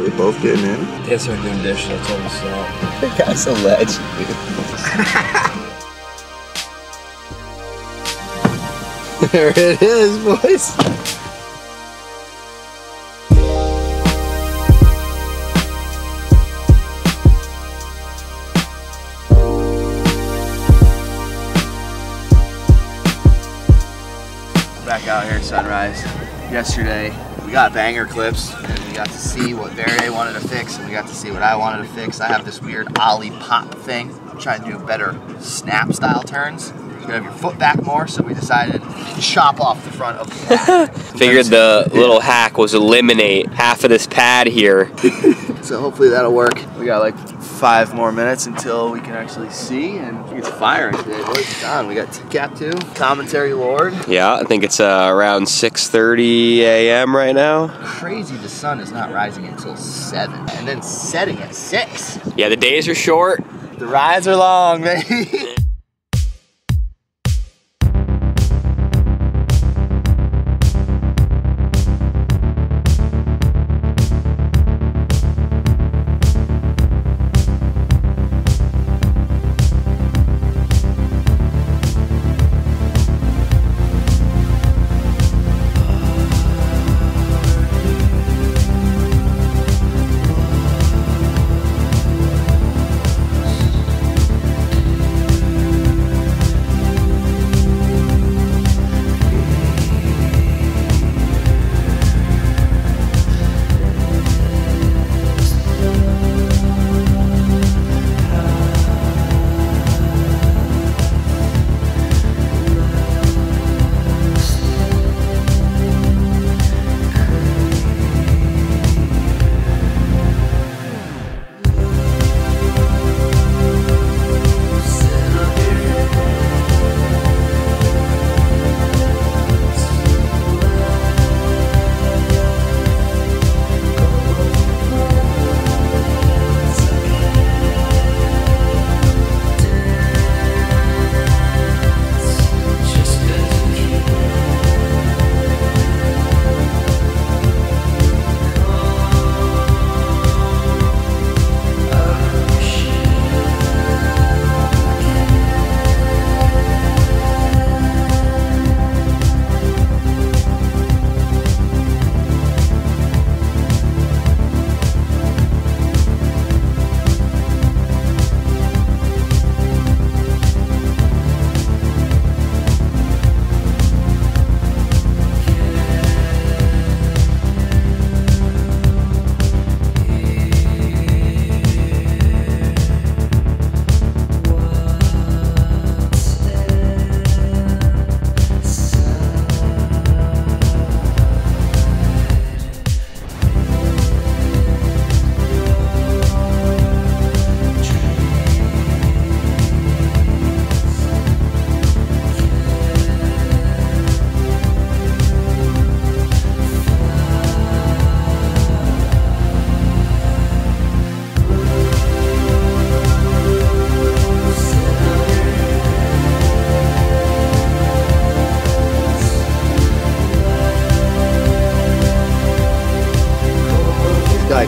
Are we both getting in? It's our new dish, that's all we saw. That guy's a legend, dude. There it is, boys. Back out here at sunrise. Yesterday, we got banger clips, and we got to see what Verde wanted to fix, and we got to see what I wanted to fix. I have this weird ollie pop thing. I'm trying to do better snap style turns. You can have your foot back more, so we decided to chop off the front of the pad. Figured the little hack was eliminate half of this pad here. So hopefully that'll work. We got like 5 more minutes until we can actually see, and it's firing today. Boys, done. We got Cap 2, Commentary Lord. Yeah, I think it's around 6:30 a.m. right now. Crazy, the sun is not rising until 7, and then setting at 6. Yeah, the days are short. The rides are long, baby.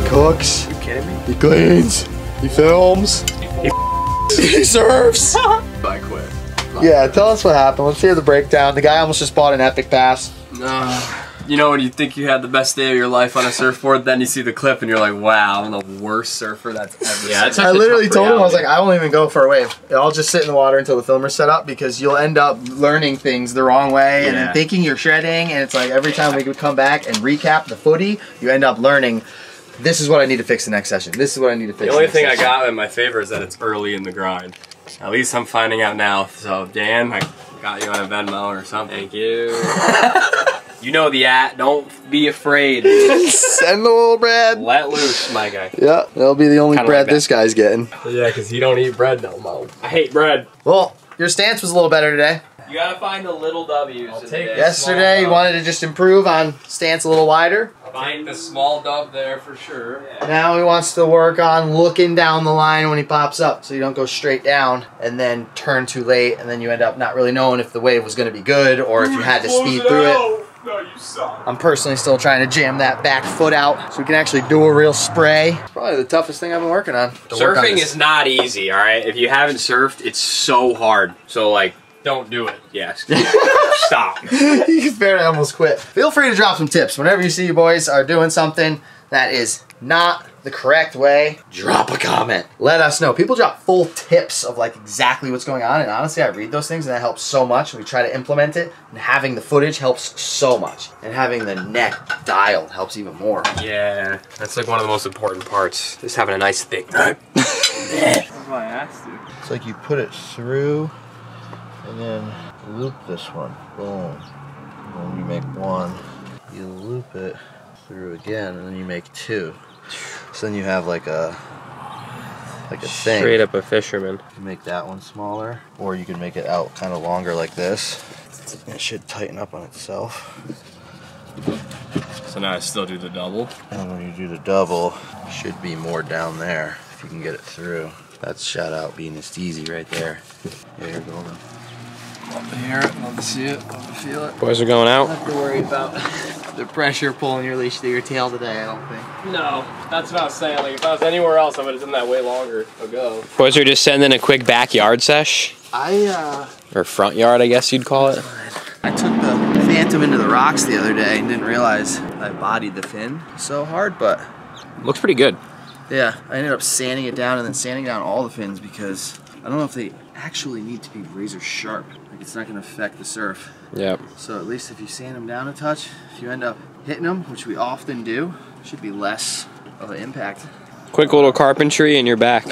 Cooks. You kidding me? He cleans. He films. He serves. I quit. Yeah, tell us what happened. Let's hear the breakdown. The guy almost just bought an epic pass. You know when you think you had the best day of your life on a surfboard, then you see the clip and you're like, wow, I'm the worst surfer that's ever. Yeah, that's I literally told him, I was like, I won't even go for a wave. I'll just sit in the water until the filmer's set up, because you'll end up learning things the wrong way and then thinking you're shredding, and it's like every time we could come back and recap the footy, you end up learning. This is what I need to fix the next session. This is what I need to fix the next session. The only thing I got in my favor is that it's early in the grind. At least I'm finding out now. So, Dan, I got you on a Venmo or something. Thank you. You know the at. Don't be afraid. Send the little bread. Let loose, my guy. Yeah, that'll be the only kinda bread like this guy's getting. Yeah, because you don't eat bread no more. I hate bread. Well, your stance was a little better today. You gotta find the little W's. Yesterday, you wanted to just improve on stance a little wider. Find the small dub there for sure. Yeah. Now he wants to work on looking down the line when he pops up, so you don't go straight down and then turn too late, and then you end up not really knowing if the wave was going to be good or if you had to speed through it. No, you suck. I'm personally still trying to jam that back foot out so we can actually do a real spray. It's probably the toughest thing I've been working on. Surfing is not easy, all right? If you haven't surfed, it's so hard. So, like, don't do it. Yes. Stop. You barely almost quit. Feel free to drop some tips. Whenever you see you boys are doing something that is not the correct way, drop a comment. Let us know. People drop full tips of like exactly what's going on, and honestly I read those things and that helps so much. We try to implement it, and having the footage helps so much, and having the neck dialed helps even more. Yeah, that's like one of the most important parts, just having a nice thick neck. That's my ass, dude. It's like you put it through and then loop this one. Boom. Boom. You make one, you loop it through again, and then you make two. So then you have like a thing. Straight up a fisherman. You can make that one smaller, or you can make it out kind of longer like this. It should tighten up on itself. So now I still do the double? And when you do the double, it should be more down there if you can get it through. That's shout out being this easy right there. Yeah, you're golden. Love to hear it, love to see it, love to feel it. Boys are going out. Not to worry about the pressure pulling your leash through your tail today, I don't think. No, that's what I was saying. Like, if I was anywhere else, I would have done that way longer ago. Boys are just sending a quick backyard sesh. Or front yard, I guess you'd call it. I took the Phantom into the rocks the other day and didn't realize I bodied the fin so hard, but looks pretty good. Yeah, I ended up sanding it down and then sanding down all the fins because I don't know if they actually need to be razor sharp. Like, it's not going to affect the surf. Yep. So at least if you sand them down a touch, if you end up hitting them, which we often do, it should be less of an impact. Quick little carpentry and you're back.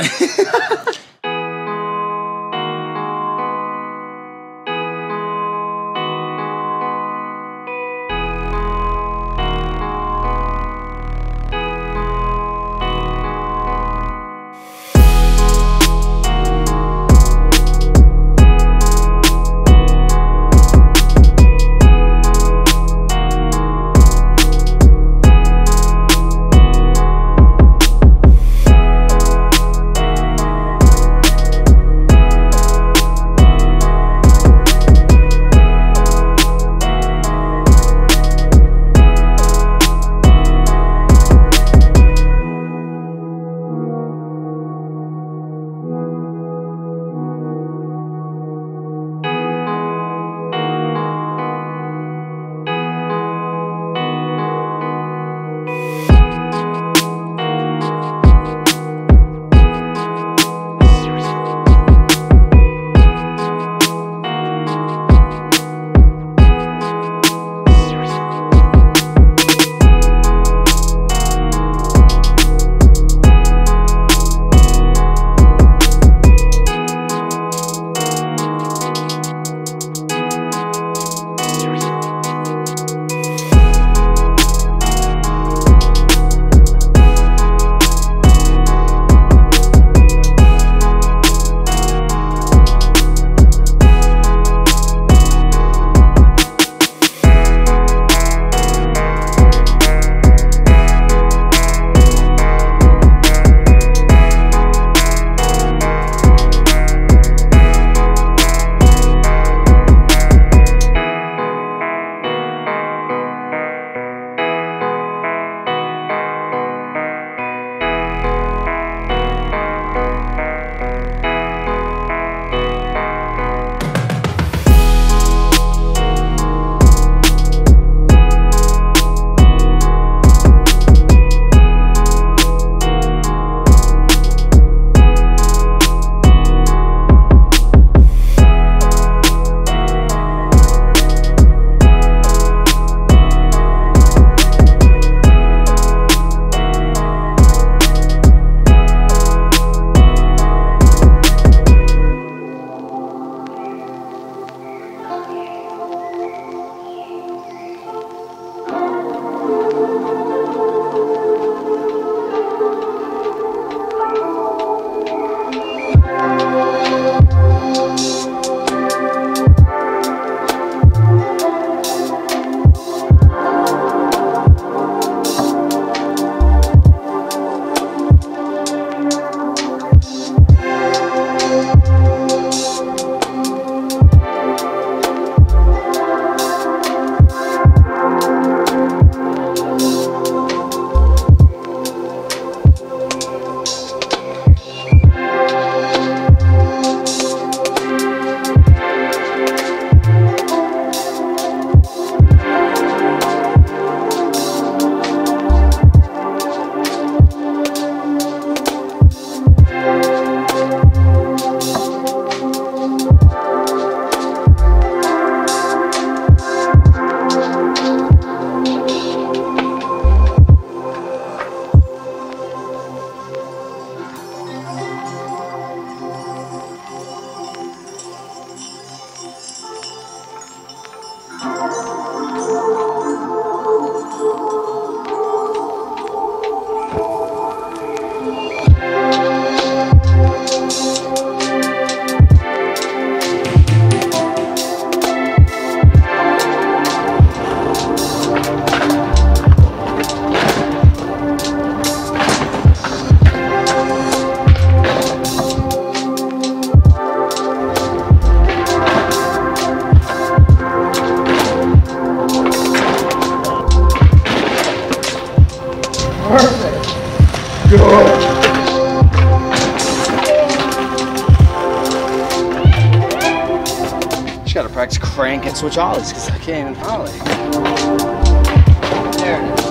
Just gotta practice crank and switch ollies because I can't even ollie. There it is.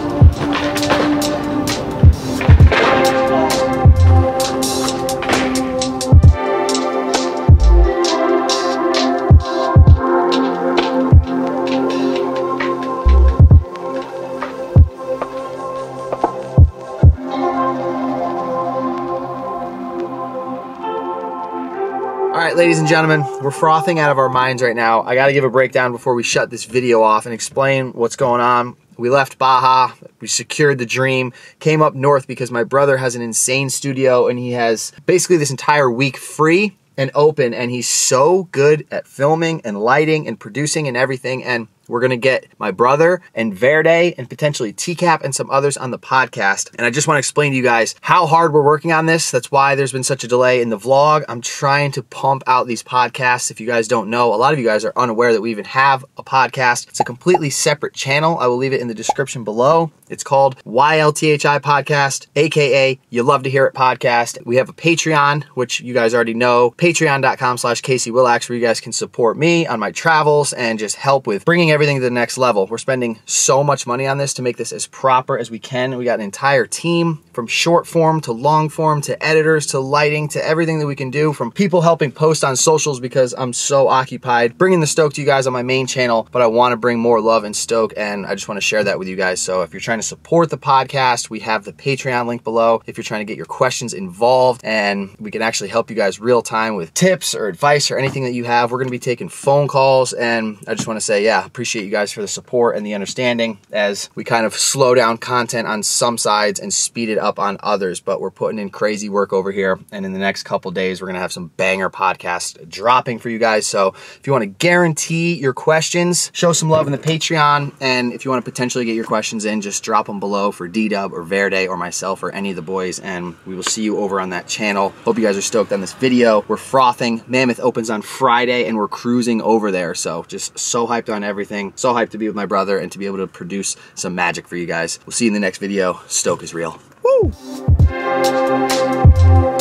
Ladies and gentlemen, we're frothing out of our minds right now. I got to give a breakdown before we shut this video off and explain what's going on. We left Baja, we secured the dream, came up north because my brother has an insane studio and he has basically this entire week free and open, and he's so good at filming and lighting and producing and everything, and we're gonna get my brother and Verde and potentially TCAP and some others on the podcast. And I just wanna explain to you guys how hard we're working on this. That's why there's been such a delay in the vlog. I'm trying to pump out these podcasts. If you guys don't know, a lot of you guys are unaware that we even have a podcast. It's a completely separate channel. I will leave it in the description below. It's called YLTHI Podcast, AKA You Love To Hear It Podcast. We have a Patreon, which you guys already know, patreon.com/CaseyWillax, where you guys can support me on my travels and just help with bringing everything to the next level. We're spending so much money on this to make this as proper as we can. We got an entire team, from short form to long form to editors to lighting to everything that we can do, from people helping post on socials because I'm so occupied bringing the stoke to you guys on my main channel, but I want to bring more love and stoke, and I just want to share that with you guys. So if you're trying to support the podcast, we have the Patreon link below. If you're trying to get your questions involved and we can actually help you guys real time with tips or advice or anything that you have, we're going to be taking phone calls, and I just want to say, yeah, appreciate you guys for the support and the understanding as we kind of slow down content on some sides and speed it up on others. But we're putting in crazy work over here, and in the next couple days we're gonna have some banger podcasts dropping for you guys. So if you want to guarantee your questions, show some love in the Patreon, and if you want to potentially get your questions in, just drop them below for D Dub or Verde or myself or any of the boys, and we will see you over on that channel. Hope you guys are stoked on this video. We're frothing. Mammoth opens on Friday and we're cruising over there, so just so hyped on everything. So hyped to be with my brother and to be able to produce some magic for you guys. We'll see you in the next video. Stoke is real. Woo!